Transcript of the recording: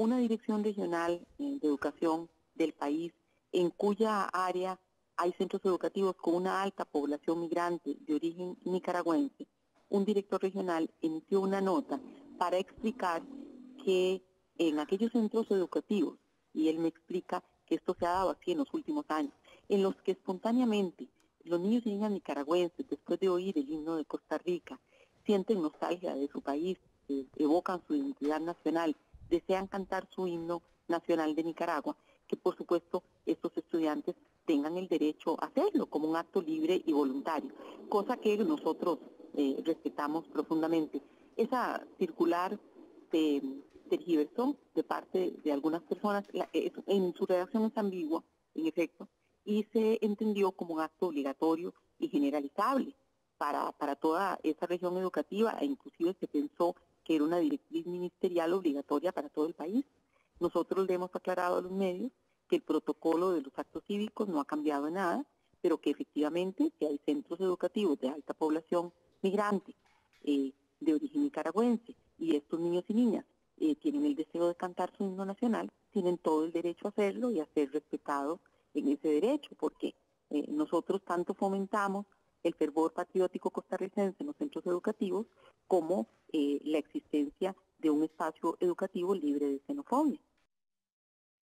una dirección regional de educación del país en cuya área hay centros educativos con una alta población migrante de origen nicaragüense, un director regional emitió una nota para explicar que en aquellos centros educativos, y él me explica que esto se ha dado así en los últimos años, en los que espontáneamente los niños y niñas nicaragüenses, después de oír el himno de Costa Rica, sienten nostalgia de su país, evocan su identidad nacional, desean cantar su himno nacional de Nicaragua, que por supuesto estos estudiantes tengan el derecho a hacerlo como un acto libre y voluntario, cosa que nosotros respetamos profundamente. Esa circular de Giberson, de parte de algunas personas, en su redacción es ambigua, en efecto, y se entendió como un acto obligatorio y generalizable para toda esa región educativa, e inclusive se pensó que era una directriz ministerial obligatoria para todo el país. Nosotros le hemos aclarado a los medios que el protocolo de los actos cívicos no ha cambiado en nada, pero que efectivamente que hay centros educativos de alta población migrante, de origen nicaragüense, y estos niños y niñas tienen el deseo de cantar su himno nacional, tienen todo el derecho a hacerlo y a ser respetados en ese derecho, porque nosotros tanto fomentamos el fervor patriótico costarricense en los centros educativos como la existencia de un espacio educativo libre de xenofobia.